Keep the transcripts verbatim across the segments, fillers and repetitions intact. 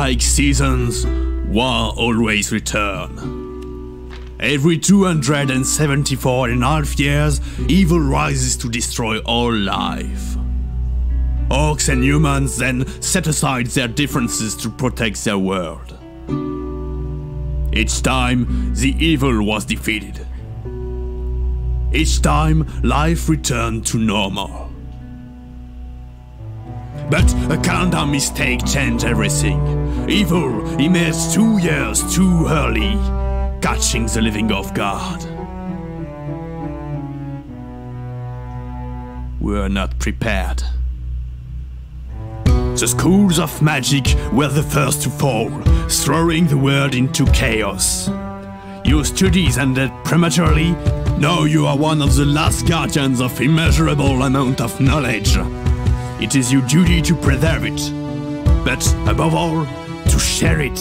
Like seasons, war always returns. Every two hundred seventy-four and a half years, evil rises to destroy all life. Orcs and humans then set aside their differences to protect their world. Each time, the evil was defeated. Each time, life returned to normal. But a countdown mistake changed everything. Evil emerged two years too early, catching the living off guard. We were not prepared. The schools of magic were the first to fall, throwing the world into chaos. Your studies ended prematurely. Now you are one of the last guardians of immeasurable amount of knowledge. It is your duty to preserve it, but above all, to share it.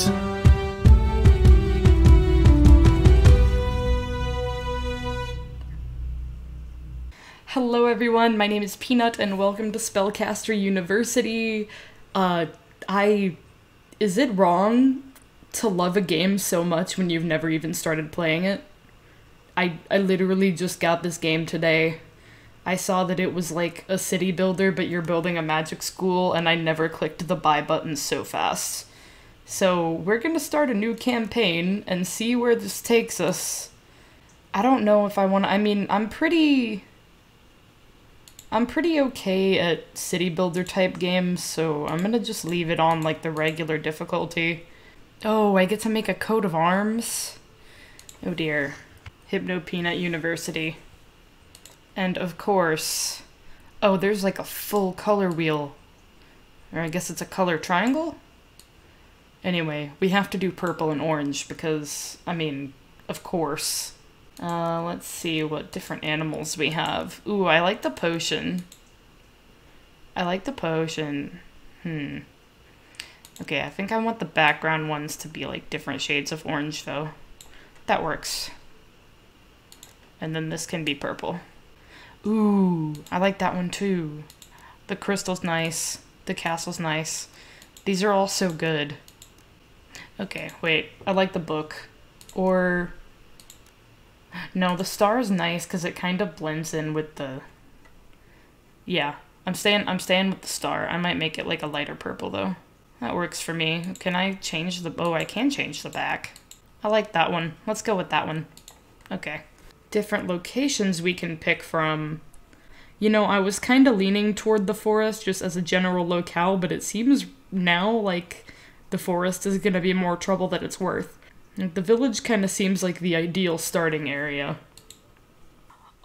Hello everyone, my name is Peanut and welcome to Spellcaster University. Uh, I... Is it wrong to love a game so much when you've never even started playing it? I, I literally just got this game today. I saw that it was like a city builder, but you're building a magic school, and I never clicked the buy button so fast. So we're gonna start a new campaign and see where this takes us. I don't know if I wanna... I mean, I'm pretty... I'm pretty okay at city builder type games, so I'm gonna just leave it on like the regular difficulty. Oh, I get to make a coat of arms? Oh dear. Hypno Peanut University. And of course... Oh, there's like a full color wheel. Or I guess it's a color triangle? Anyway, we have to do purple and orange because, I mean, of course. Uh, let's see what different animals we have. Ooh, I like the potion. I like the potion. Hmm. Okay, I think I want the background ones to be like different shades of orange though. That works. And then this can be purple. Ooh, I like that one too. The crystal's nice. The castle's nice. These are all so good. Okay, wait. I like the book. Or... No, the star is nice because it kind of blends in with the... Yeah, I'm staying, I'm staying with the star. I might make it like a lighter purple though. That works for me. Can I change the... Oh, I can change the back. I like that one. Let's go with that one. Okay. Different locations we can pick from. You know, I was kind of leaning toward the forest just as a general locale, but it seems now like the forest is going to be more trouble than it's worth. The village kind of seems like the ideal starting area.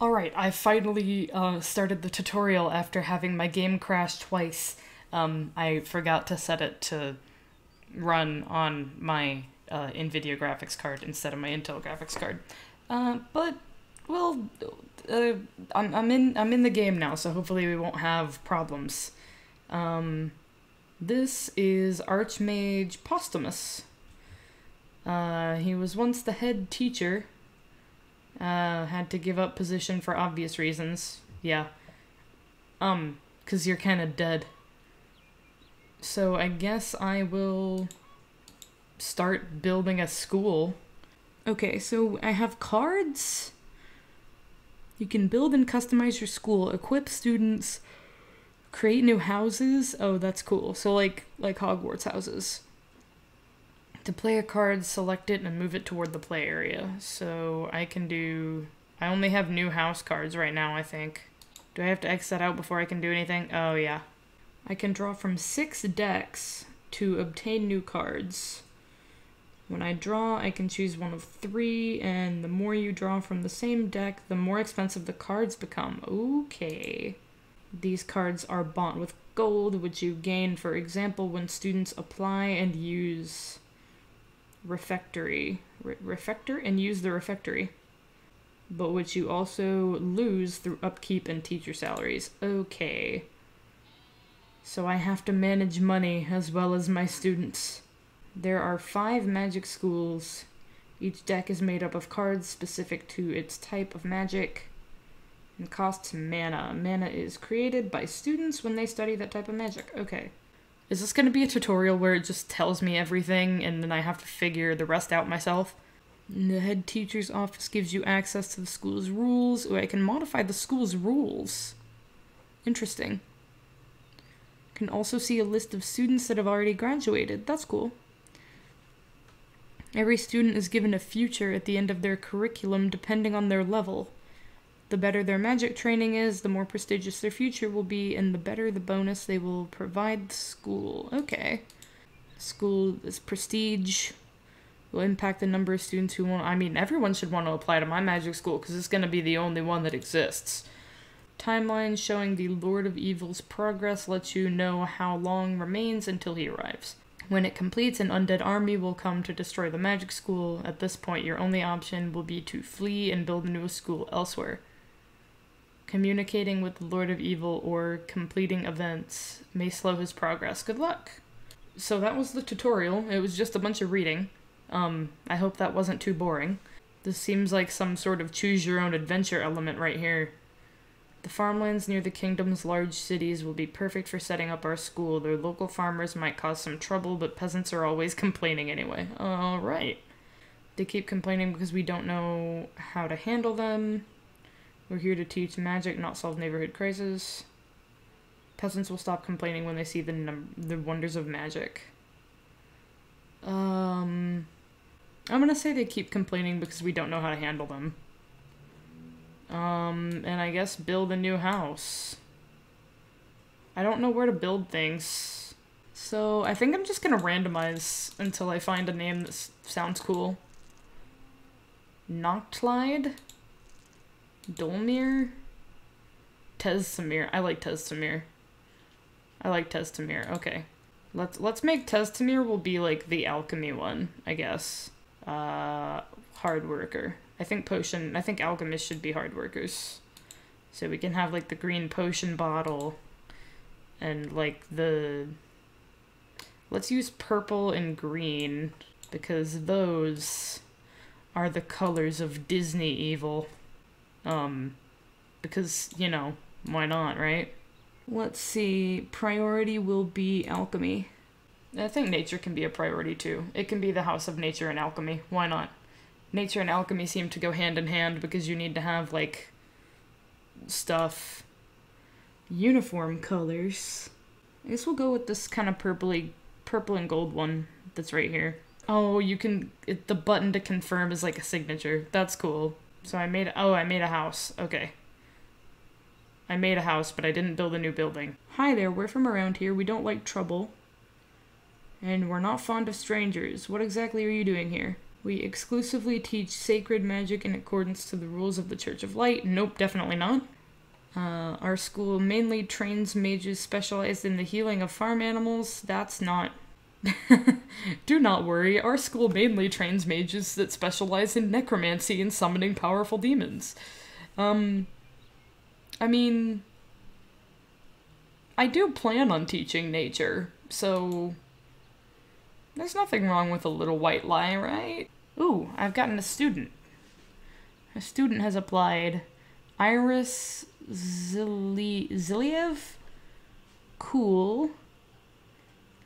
Alright, I finally uh, started the tutorial after having my game crash twice. Um, I forgot to set it to run on my uh, Nvidia graphics card instead of my Intel graphics card. Uh, but, well, uh, I'm, I'm, in, I'm in the game now, so hopefully we won't have problems. Um, this is Archmage Postumus. Uh, he was once the head teacher, uh, had to give up position for obvious reasons. Yeah. Um, cause you're kinda dead. So I guess I will start building a school. Okay, so I have cards. You can build and customize your school, equip students, create new houses. Oh, that's cool. So like, like Hogwarts houses. To play a card, select it and move it toward the play area. So I can do... I only have new house cards right now, I think. Do I have to X that out before I can do anything? Oh, yeah. I can draw from six decks to obtain new cards. When I draw, I can choose one of three, and the more you draw from the same deck, the more expensive the cards become. Okay. These cards are bought with gold, which you gain, for example, when students apply and use... refectory Re refector and use the refectory, but which you also lose through upkeep and teacher salaries. Okay, so I have to manage money as well as my students. There are five magic schools. Each deck is made up of cards specific to its type of magic and costs mana. Mana is created by students when they study that type of magic. Okay. Is this going to be a tutorial where it just tells me everything and then I have to figure the rest out myself? The head teacher's office gives you access to the school's rules. Ooh, I can modify the school's rules. Interesting. I can also see a list of students that have already graduated. That's cool. Every student is given a future at the end of their curriculum depending on their level. The better their magic training is, the more prestigious their future will be, and the better the bonus they will provide the school. Okay. School is prestige. Will impact the number of students who want... I mean, everyone should want to apply to my magic school because it's going to be the only one that exists. Timeline showing the Lord of Evil's progress lets you know how long remains until he arrives. When it completes, an undead army will come to destroy the magic school. At this point, your only option will be to flee and build a new school elsewhere. Communicating with the Lord of Evil or completing events may slow his progress. Good luck! So that was the tutorial. It was just a bunch of reading. Um, I hope that wasn't too boring. This seems like some sort of choose-your-own-adventure element right here. The farmlands near the kingdom's large cities will be perfect for setting up our school. Their local farmers might cause some trouble, but peasants are always complaining anyway. Alright. They keep complaining because we don't know how to handle them. We're here to teach magic, not solve neighborhood crises. Peasants will stop complaining when they see the, num the wonders of magic. Um... I'm gonna say they keep complaining because we don't know how to handle them. Um, and I guess build a new house. I don't know where to build things. So I think I'm just gonna randomize until I find a name that sounds cool. Noctlide? Dolmir? Tesamir. I like Tesamir. I like Tesamir. Okay. Let's, let's make Tesamir will be like the alchemy one, I guess. Uh, hard worker. I think potion, I think alchemists should be hard workers. So we can have like the green potion bottle and like the, let's use purple and green because those are the colors of Disney evil. Um, because, you know, why not, right? Let's see, priority will be alchemy. I think nature can be a priority too. It can be the house of nature and alchemy. Why not? Nature and alchemy seem to go hand in hand because you need to have, like, stuff. Uniform colors. I guess we'll go with this kind of purpley, purple and gold one that's right here. Oh, you can, it, the button to confirm is like a signature. That's cool. So I made, oh, I made a house. Okay. I made a house, but I didn't build a new building. Hi there, we're from around here. We don't like trouble. And we're not fond of strangers. What exactly are you doing here? We exclusively teach sacred magic in accordance to the rules of the Church of Light. Nope, definitely not. Uh, our school mainly trains mages specialized in the healing of farm animals. That's not... Do not worry, our school mainly trains mages that specialize in necromancy and summoning powerful demons. Um... I mean... I do plan on teaching nature, so... There's nothing wrong with a little white lie, right? Ooh, I've gotten a student. A student has applied. Iris Zili Ziliev? Cool.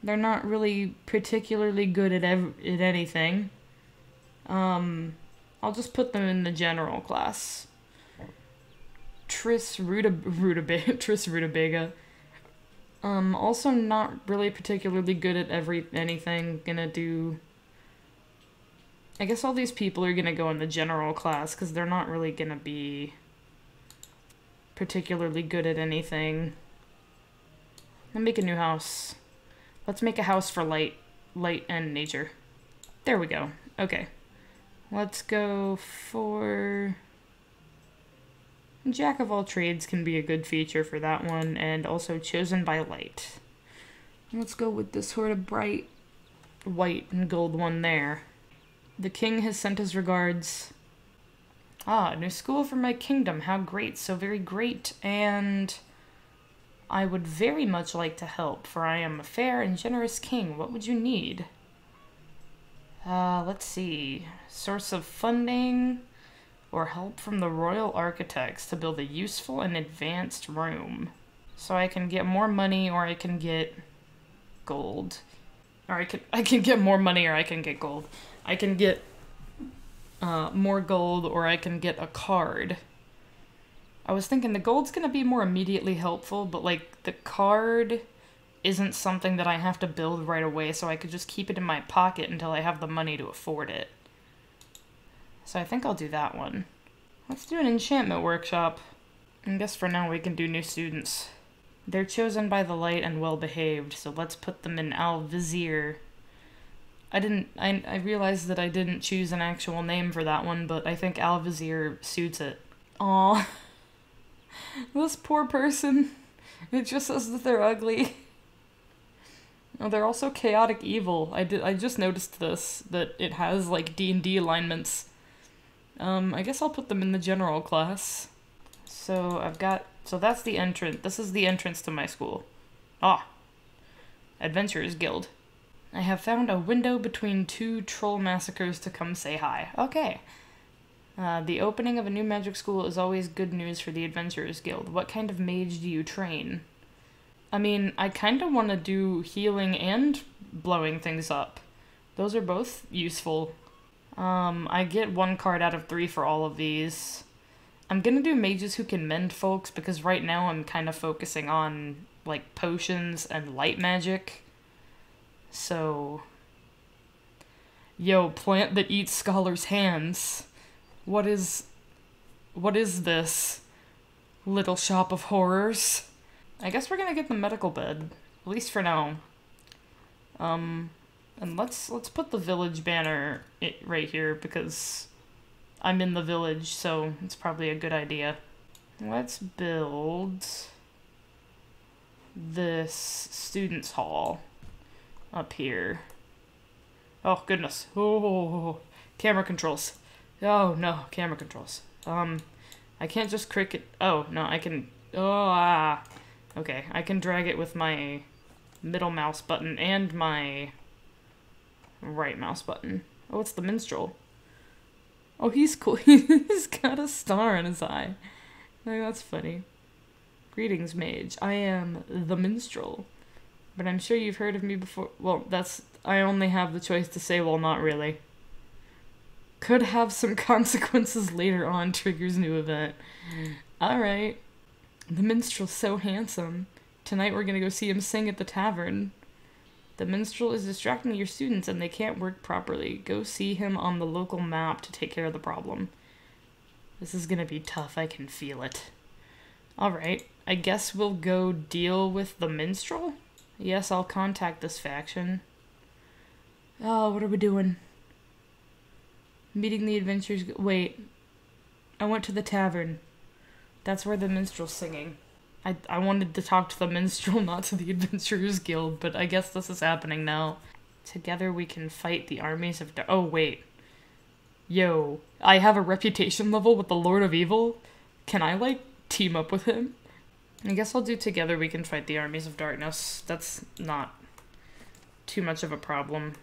They're not really particularly good at, ev at anything. Um, I'll just put them in the general class. Tris Rudab Rudaba Tris Rudabega. Um, also not really particularly good at every anything. Gonna do... I guess all these people are gonna go in the general class, because they're not really gonna be particularly good at anything. Let's make a new house. Let's make a house for light. Light and nature. There we go. Okay. Let's go for... Jack of all trades can be a good feature for that one, and also chosen by light. Let's go with this sort of bright white and gold one there. The king has sent his regards. Ah, new school for my kingdom. How great, so very great, and I would very much like to help, for I am a fair and generous king. What would you need? Uh, let's see. Source of funding... or help from the royal architects to build a useful and advanced room. So I can get more money, or I can get gold. Or I can, I can get more money, or I can get gold. I can get uh, more gold, or I can get a card. I was thinking the gold's gonna be more immediately helpful, but like the card isn't something that I have to build right away, so I could just keep it in my pocket until I have the money to afford it. So I think I'll do that one. Let's do an enchantment workshop. I guess for now we can do new students. They're chosen by the light and well-behaved, so let's put them in Al Vizier. I didn't- I, I realized that I didn't choose an actual name for that one, but I think Al Vizier suits it. Aww. This poor person. It just says that they're ugly. Oh, they're also chaotic evil. I, did, I just noticed this, that it has, like, D and D alignments. Um, I guess I'll put them in the general class. So, I've got... So that's the entrance. This is the entrance to my school. Ah. Adventurers Guild. I have found a window between two troll massacres to come say hi. Okay. Uh, the opening of a new magic school is always good news for the Adventurers Guild. What kind of mage do you train? I mean, I kind of want to do healing and blowing things up. Those are both useful. Um, I get one card out of three for all of these. I'm gonna do mages who can mend folks, because right now I'm kind of focusing on, like, potions and light magic. So... Yo, plant that eats scholars' hands. What is... What is this? Little shop of horrors? I guess we're gonna get the medical bed. At least for now. Um... And let's, let's put the village banner it right here, because... I'm in the village, so it's probably a good idea. Let's build this students' hall up here. Oh, goodness. Oh, camera controls. Oh, no, camera controls. Um, I can't just click it. Oh, no, I can... Oh, ah. Okay, I can drag it with my middle mouse button and my right mouse button. Oh, it's the minstrel. Oh, he's cool. He's got a star in his eye. Like, that's funny. Greetings, mage. I am the minstrel. But I'm sure you've heard of me before. Well, that's... I only have the choice to say, well, not really. Could have some consequences later on, triggers new event. Alright. The minstrel's so handsome. Tonight we're gonna go see him sing at the tavern. The minstrel is distracting your students and they can't work properly. Go see him on the local map to take care of the problem. This is gonna be tough, I can feel it. Alright, I guess we'll go deal with the minstrel? Yes, I'll contact this faction. Oh, what are we doing? Meeting the adventurers... Wait. I went to the tavern. That's where the minstrel's singing. I, I wanted to talk to the minstrel, not to the Adventurers Guild, but I guess this is happening now. Together we can fight the armies of... Oh, wait. Yo, I have a reputation level with the Lord of Evil? Can I, like, team up with him? I guess I'll do together we can fight the armies of darkness. That's not too much of a problem.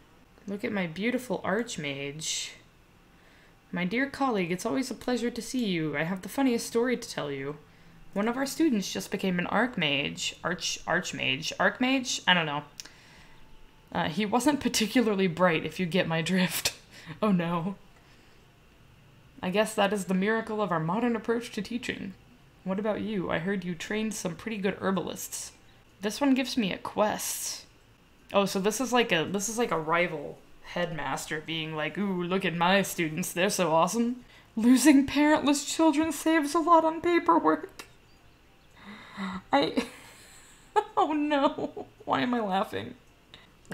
Look at my beautiful Archmage. My dear colleague, it's always a pleasure to see you. I have the funniest story to tell you. One of our students just became an Archmage. Arch... Archmage. Archmage? I don't know. Uh, he wasn't particularly bright, if you get my drift. Oh no. I guess that is the miracle of our modern approach to teaching. What about you? I heard you trained some pretty good herbalists. This one gives me a quest. Oh, so this is like a... This is like a rival headmaster being like, ooh, look at my students, they're so awesome. Losing parentless children saves a lot on paperwork. I... Oh no. Why am I laughing?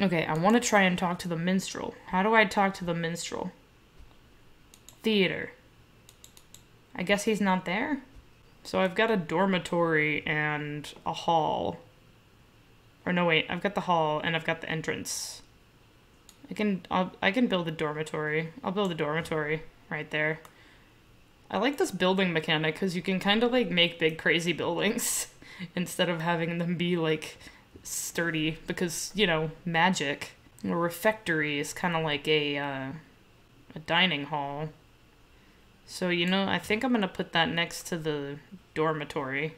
Okay, I want to try and talk to the minstrel. How do I talk to the minstrel? Theater. I guess he's not there? So I've got a dormitory and a hall. Or no, wait. I've got the hall and I've got the entrance. I can, I'll, I can build a dormitory. I'll build a dormitory right there. I like this building mechanic because you can kind of like make big crazy buildings instead of having them be like sturdy because, you know, magic. A refectory is kind of like a, uh, a dining hall. So, you know, I think I'm going to put that next to the dormitory.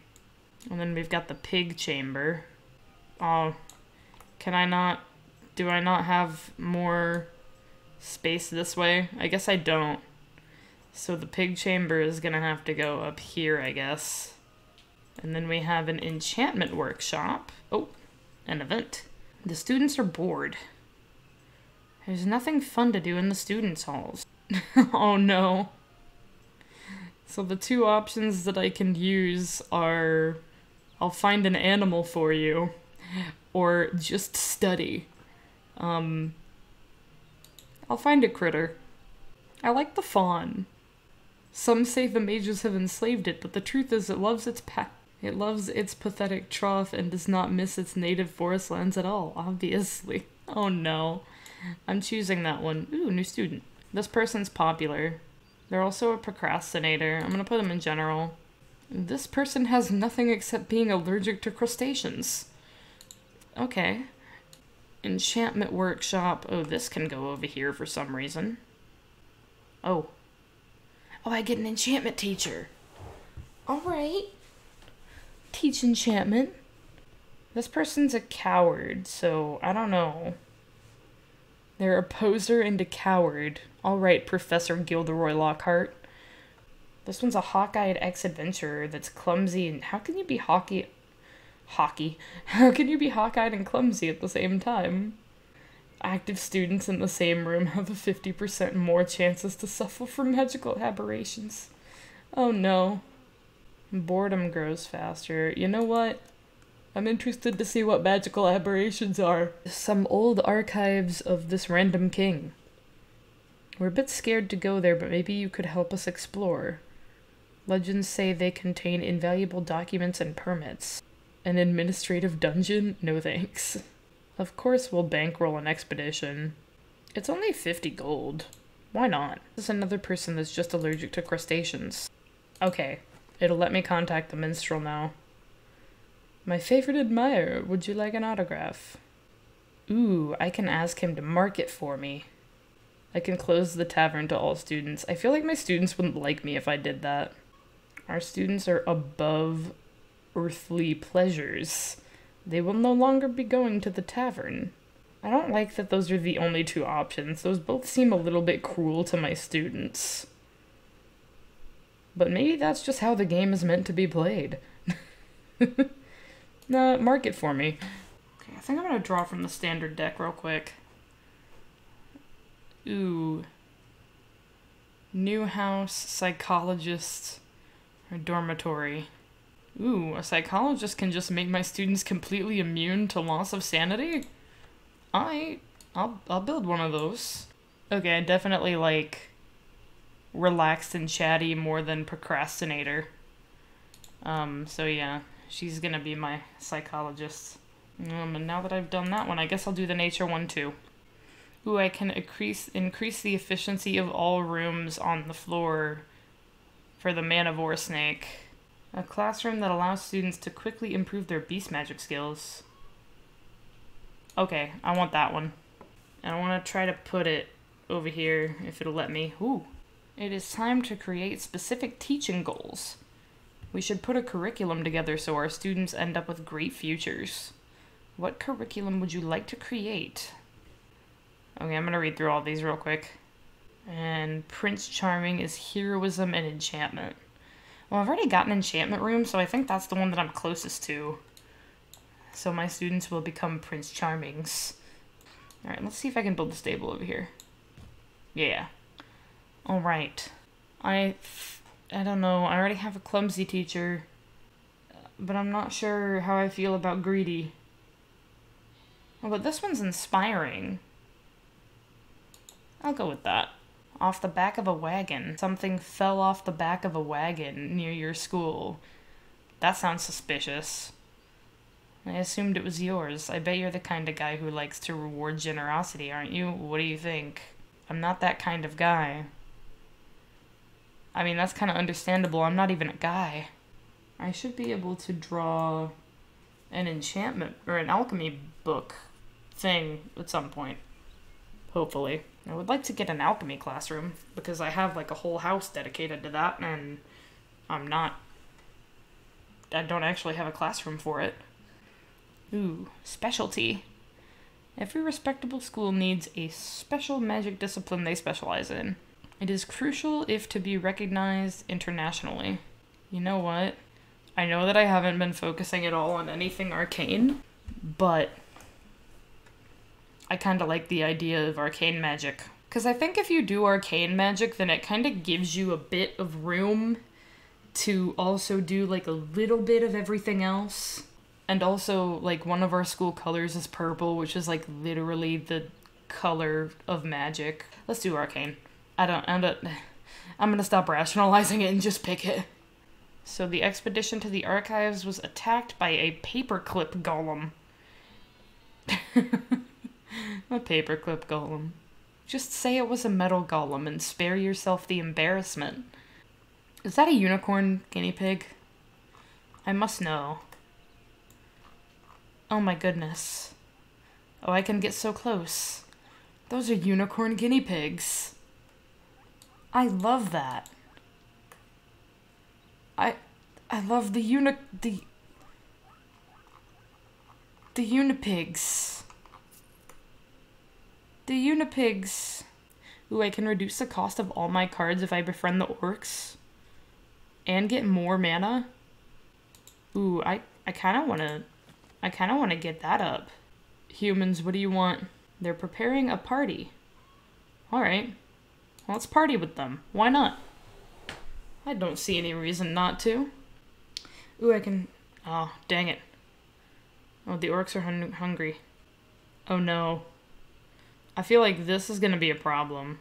And then we've got the pig chamber. Oh, Can I not... Do I not have more space this way? I guess I don't. So the pig chamber is gonna have to go up here, I guess. And then we have an enchantment workshop. Oh, an event. The students are bored. There's nothing fun to do in the students' halls. Oh no. So the two options that I can use are, I'll find an animal for you, or just study. Um, I'll find a critter. I like the fawn. Some say the mages have enslaved it, but the truth is it loves its pa- it loves its pathetic trough and does not miss its native forest lands at all, obviously. Oh no. I'm choosing that one. Ooh, new student. This person's popular. They're also a procrastinator. I'm gonna put them in general. This person has nothing except being allergic to crustaceans. Okay. Enchantment workshop. Oh, this can go over here for some reason. Oh. Oh, I get an enchantment teacher. Alright. Teach enchantment. This person's a coward, so I don't know. They're a poser and a coward. Alright, Professor Gilderoy Lockhart. This one's a hawk-eyed ex-adventurer that's clumsy and- how can you be hawky- hockey? How can you be hawk-eyed and clumsy at the same time? Active students in the same room have a fifty percent more chances to suffer from magical aberrations. Oh no. Boredom grows faster. You know what? I'm interested to see what magical aberrations are. Some old archives of this random king. We're a bit scared to go there, but maybe you could help us explore. Legends say they contain invaluable documents and permits. An administrative dungeon? No thanks. Of course we'll bankroll an expedition. It's only fifty gold. Why not? This is another person that's just allergic to crustaceans. Okay, it'll let me contact the minstrel now. My favorite admirer, would you like an autograph? Ooh, I can ask him to mark it for me. I can close the tavern to all students. I feel like my students wouldn't like me if I did that. Our students are above earthly pleasures. They will no longer be going to the tavern. I don't like that those are the only two options. Those both seem a little bit cruel to my students. But maybe that's just how the game is meant to be played. Nah, mark it for me. Okay, I think I'm gonna draw from the standard deck real quick. Ooh. New house, psychologist, or dormitory. Ooh, a psychologist can just make my students completely immune to loss of sanity? Alright, I'll, I'll build one of those. Okay, I definitely like relaxed and chatty more than procrastinator. Um, so yeah, she's gonna be my psychologist. Um, and now that I've done that one, I guess I'll do the nature one too. Ooh, I can increase, increase the efficiency of all rooms on the floor for the manivore snake. A classroom that allows students to quickly improve their beast magic skills. Okay, I want that one. And I want to try to put it over here, if it'll let me. Ooh. It is time to create specific teaching goals. We should put a curriculum together so our students end up with great futures. What curriculum would you like to create? Okay, I'm going to read through all these real quick. And Prince Charming is heroism and enchantment. Well, I've already got an enchantment room, so I think that's the one that I'm closest to. So my students will become Prince Charmings. Alright, let's see if I can build a stable over here. Yeah. Alright. I... I don't know, I already have a clumsy teacher. But I'm not sure how I feel about greedy. Oh, but this one's inspiring. I'll go with that. Off the back of a wagon. Something fell off the back of a wagon near your school. That sounds suspicious. I assumed it was yours. I bet you're the kind of guy who likes to reward generosity, aren't you? What do you think? I'm not that kind of guy. I mean, that's kind of understandable. I'm not even a guy. I should be able to draw an enchantment or an alchemy book thing at some point. Hopefully. I would like to get an alchemy classroom, because I have, like, a whole house dedicated to that, and I'm not... I don't actually have a classroom for it. Ooh, specialty. Every respectable school needs a special magic discipline they specialize in. It is crucial if to be recognized internationally. You know what? I know that I haven't been focusing at all on anything arcane, but I kind of like the idea of arcane magic. Because I think if you do arcane magic, then it kind of gives you a bit of room to also do like a little bit of everything else. And also, like, one of our school colors is purple, which is like literally the color of magic. Let's do arcane. I don't, I don't I'm gonna stop rationalizing it and just pick it. So the expedition to the archives was attacked by a paperclip golem. A paperclip golem. Just say it was a metal golem and spare yourself the embarrassment. Is that a unicorn guinea pig? I must know. Oh my goodness. Oh, I can get so close. Those are unicorn guinea pigs. I love that. I, I love the uni- the, the unipigs. The unipigs. Ooh, I can reduce the cost of all my cards if I befriend the orcs. And get more mana. Ooh, I, I kind of want to, I kind of want to get that up. Humans, what do you want? They're preparing a party. All right. Well, let's party with them. Why not? I don't see any reason not to. Ooh, I can... Oh, dang it. Oh, the orcs are hun hungry. Oh, no. I feel like this is going to be a problem.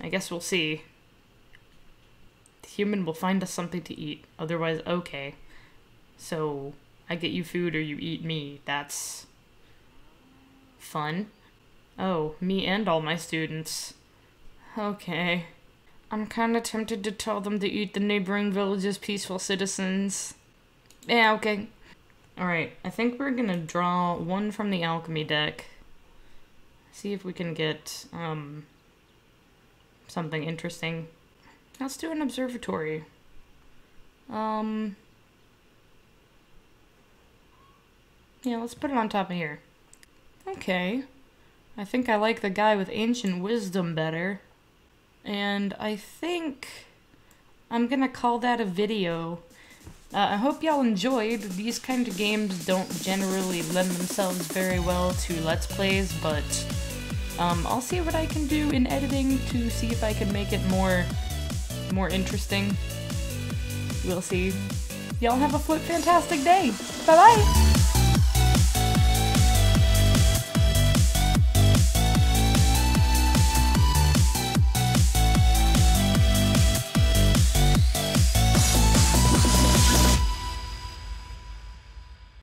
I guess we'll see. The human will find us something to eat. Otherwise, okay. So, I get you food or you eat me. That's... fun. Oh, me and all my students. Okay. I'm kinda tempted to tell them to eat the neighboring village's peaceful citizens. Yeah, okay. Alright, I think we're gonna draw one from the alchemy deck. See if we can get, um... something interesting. Let's do an observatory. Um... Yeah, let's put it on top of here. Okay. I think I like the guy with ancient wisdom better. And I think I'm gonna call that a video. Uh, I hope y'all enjoyed. These kind of games don't generally lend themselves very well to Let's Plays, but um, I'll see what I can do in editing to see if I can make it more, more interesting. We'll see. Y'all have a flip fantastic day. Bye-bye!